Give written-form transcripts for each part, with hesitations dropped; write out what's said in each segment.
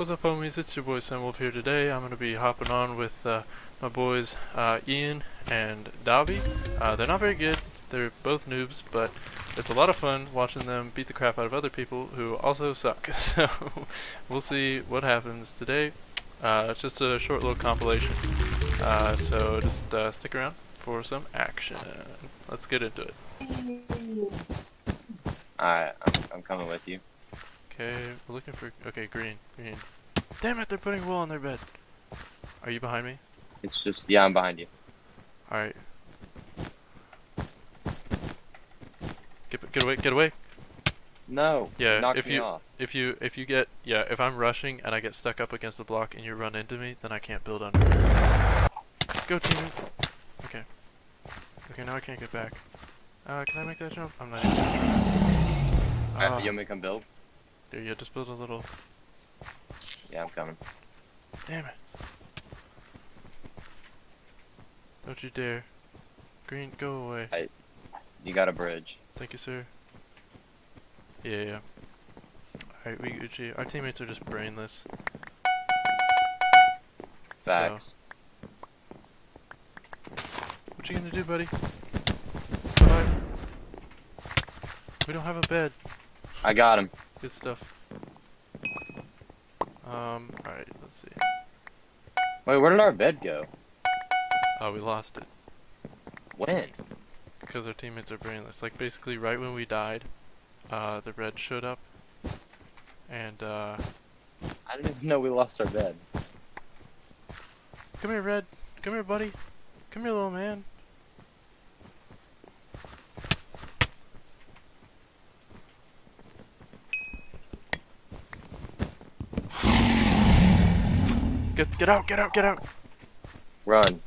What's up, homies? It's your boy Cenwulf here today. I'm going to be hopping on with my boys Ian and Dobby. They're not very good. They're both noobs, but it's a lot of fun watching them beat the crap out of other people who also suck. So we'll see what happens today. It's just a short little compilation. So just stick around for some action. Let's get into it. Alright, I'm coming with you. Okay, we're looking for... Okay, green. Damn it, they're putting wool on their bed. Are you behind me? It's just... Yeah, I'm behind you. Alright. Get away. No. Yeah, if you get... Yeah, if I'm rushing and I get stuck up against the block and you run into me, then I can't build under you. Go team. Okay. Okay, now I can't get back. Can I make that jump? I'm not... You'll make him build? Dude, yeah, just build a little... Yeah, I'm coming. Damn it. Don't you dare. Green, go away. You got a bridge. Thank you, sir. Yeah. Alright, we Gucci. Our teammates are just brainless. Facts. So. What you gonna do, buddy? Bye-bye. We don't have a bed. I got him. Good stuff. Alright, let's see. Wait, where did our bed go? Oh, we lost it. When? Because our teammates are brainless. Like, basically, right when we died, the red showed up. And, I didn't even know we lost our bed. Come here, Red. Come here, buddy. Come here, little man. Get out! Run.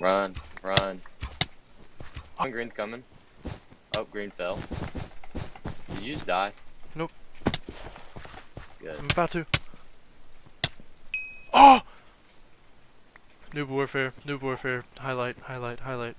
Run. Oh, green's coming. Oh, green fell. Did you just die? Nope. Good. I'm about to. Oh! Noob warfare. Highlight.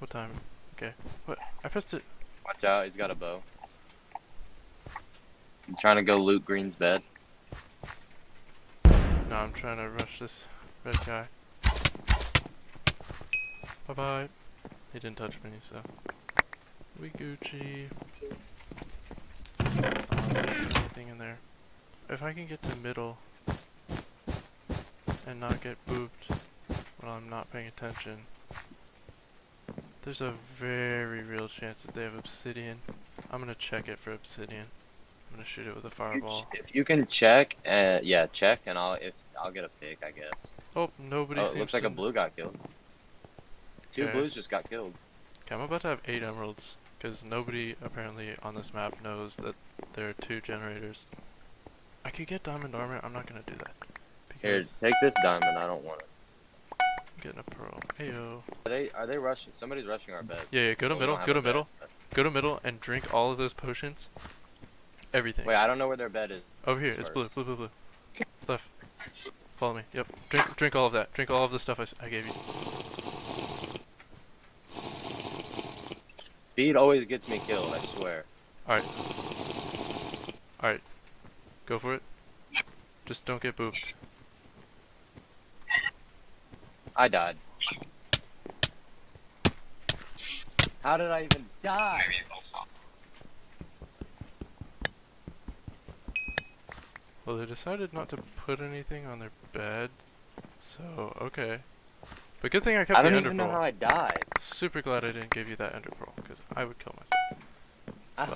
What time? Okay. What? I pressed it. Watch out, he's got a bow. I'm trying to go loot green's bed. No, I'm trying to rush this red guy. Bye-bye. He didn't touch me, so... We Gucci. Anything in there. If I can get to middle... and not get booped while I'm not paying attention... there's a very real chance that they have obsidian. I'm gonna check it for obsidian. I'm gonna shoot it with a fireball. If you can check, yeah, check, and I'll get a pick, I guess. Oh, nobody seems to... looks like a blue got killed. Two blues just got killed. Okay, I'm about to have 8 emeralds, because nobody apparently on this map knows that there are 2 generators. I could get diamond armor, I'm not gonna do that. Here, take this diamond, I don't want it. I'm getting a pearl. Heyo. Are they rushing? Somebody's rushing our bed. Yeah, go to middle, and drink all of those potions. Everything. Wait, I don't know where their bed is. Over here, it's blue. Left. Follow me. Yep. Drink all of that. Drink all of the stuff I gave you. Speed always gets me killed, I swear. Alright. Go for it. Just don't get booped. I died. How did I even die? Well, they decided not to put anything on their bed, so okay. But good thing I kept the enderpearl. I don't even know how I died. Super glad I didn't give you that enderpearl, because I would kill myself.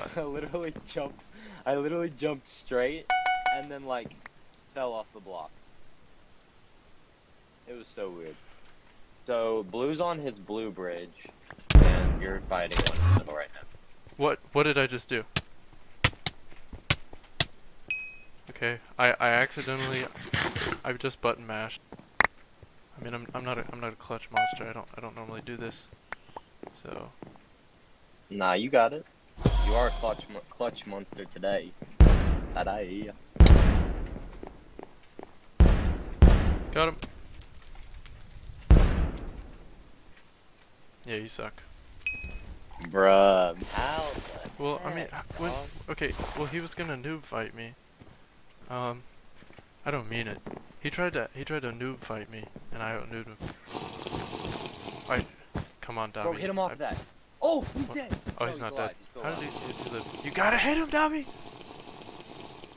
But. I literally jumped straight, and then like fell off the block. It was so weird. So blue's on his blue bridge, and you're fighting one middle right now. What did I just do? Okay, I accidentally, I just button mashed. I mean, I'm not a clutch monster. I don't normally do this. So. Nah, you got it. You are a clutch monster today. Ta-da. Got him. Yeah, you suck. Bruh. Ow. Well, I mean, when, okay, well, he was gonna noob fight me. I don't mean it. He tried to noob fight me, and I out-noobed him. Alright, come on, Dobby. Bro, hit him off that. Oh, he's dead! Oh, he's not dead. How did he live? You gotta hit him, Dobby! He's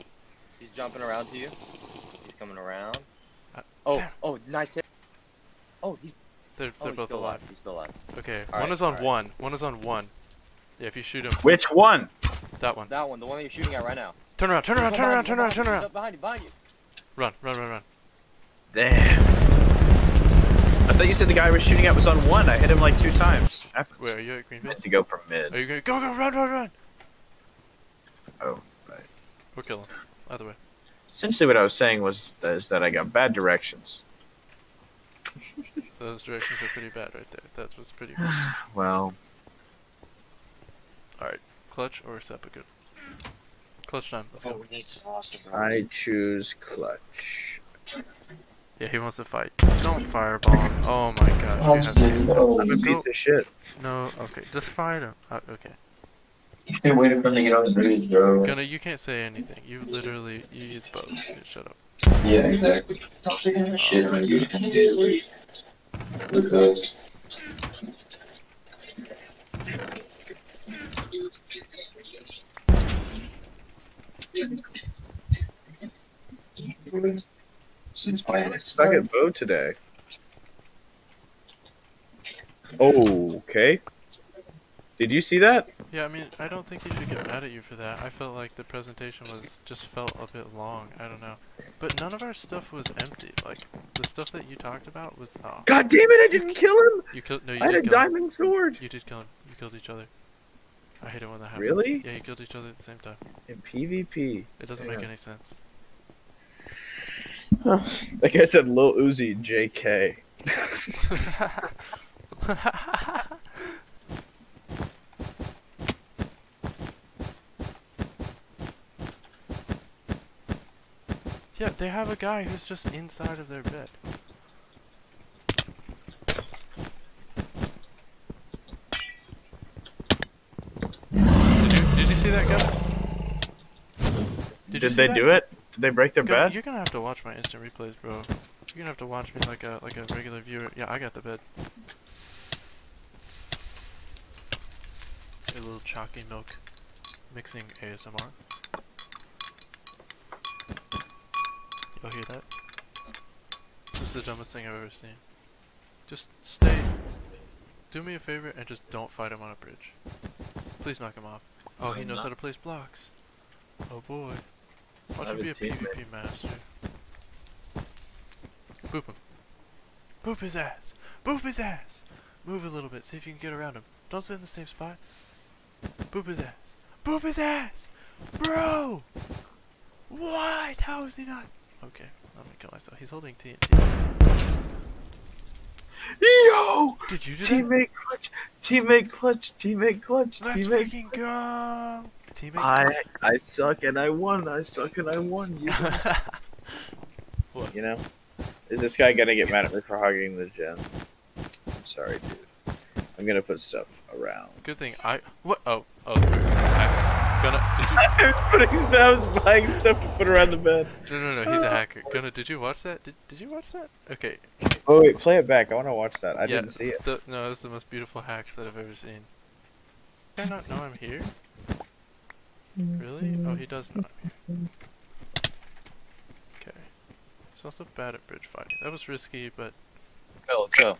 jumping around to you. He's coming around. Oh, damn. Oh, nice hit. Oh, he's... They're both alive. He's still alive. Okay, one is on one. One is on one. Yeah, if you shoot him. Which one? That one. That one, the one that you're shooting at right now. Turn around, turn around, turn around, turn around, turn around. Behind you, behind you. Run, run, run, run. Damn. I thought you said the guy I was shooting at was on one. I hit him like 2 times. Wait, are you at green base? I had to go from mid. Are you going? Go, go, run, run, run. Oh, right. We'll kill him. Either way. Essentially what I was saying was that I got bad directions. Those directions are pretty bad right there. That was pretty bad. Well. Alright, clutch or seppuku? Clutch time, let's go. I choose clutch. Yeah, he wants to fight. Don't fireball him. Oh my god. I'm a piece of shit. No, okay, just fight him. Okay. You've been waiting for me to get on the bridge, bro. Gunna, you can't say anything. You literally, you use both. Yeah, shut up. Yeah, exactly. Don't say any shit, man. You can do it. Look at those. Since my second bow today. Okay. Did you see that? Yeah, I mean, I don't think you should get mad at you for that. I felt like the presentation just felt a bit long. I don't know. But none of our stuff was empty. Like, the stuff that you talked about was off. God damn it, I didn't kill him! You killed, no, you I had a diamond him. Sword! You did kill him. You killed each other. I hate it when that happens. Really? Yeah, you killed each other at the same time. In PvP. It doesn't make any sense. Like I said, Lil Uzi JK. Yeah, they have a guy who's just inside of their bed. Did you see that guy? Did they do it? Did they break their bed? You're gonna have to watch my instant replays, bro. You're gonna have to watch me like a regular viewer. Yeah, I got the bed. A little chalky milk mixing ASMR. Y'all hear that? This is the dumbest thing I've ever seen. Just stay. Do me a favor and just don't fight him on a bridge. Please knock him off. Oh, he knows how to place blocks. Oh boy. Why don't you be a PvP master? Boop him. Boop his ass. Boop his ass. Move a little bit. See if you can get around him. Don't sit in the same spot. Boop his ass. Boop his ass. Bro. What? How is he not? Okay, I'm gonna kill myself. He's holding TNT. Yo! Did you do that? Clutch. Teammate clutch. Teammate clutch. Let's freaking go. I suck and I won. I suck and I won. You guys. What? You know, is this guy gonna get mad at me for hogging the gem? I'm sorry, dude. I'm gonna put stuff around. Good thing I what? Oh. I was buying stuff to put around the bed. No. He's a hacker. Gunna, did you watch that? Did you watch that? Okay. Oh wait, play it back. I wanna watch that. I didn't see it. No, it's the most beautiful hacks that I've ever seen. Did I not know I'm here? Really? Oh, he does not. Okay. He's also bad at bridge fighting. That was risky, but... Okay, let's go.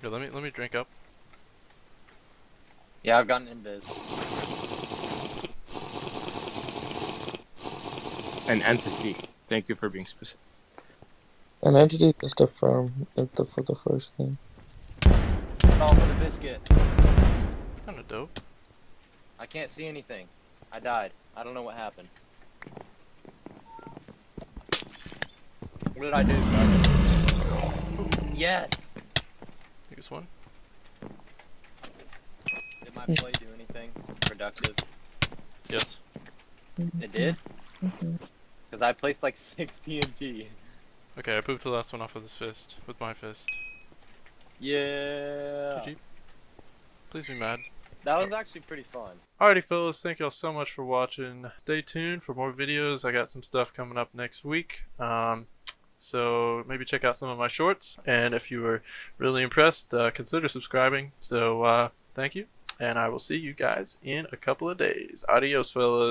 Here, let me drink up. Yeah, I've gotten invis. An entity. Thank you for being specific. An entity is the firm for the first thing. Oh, for the biscuit. It's kinda dope. I can't see anything. I died. I don't know what happened. What did I do? Yes! You just won? Did my play do anything productive? Yes. It did? Because I placed like 6 TNT. Okay, I pooped the last one off with his fist. With my fist. Yeah! GG. Please be mad. That was actually pretty fun. Alrighty fellas, thank y'all so much for watching. Stay tuned for more videos. I got some stuff coming up next week. So maybe check out some of my shorts. And if you were really impressed, consider subscribing. So thank you. And I will see you guys in a couple of days. Adios, fellas.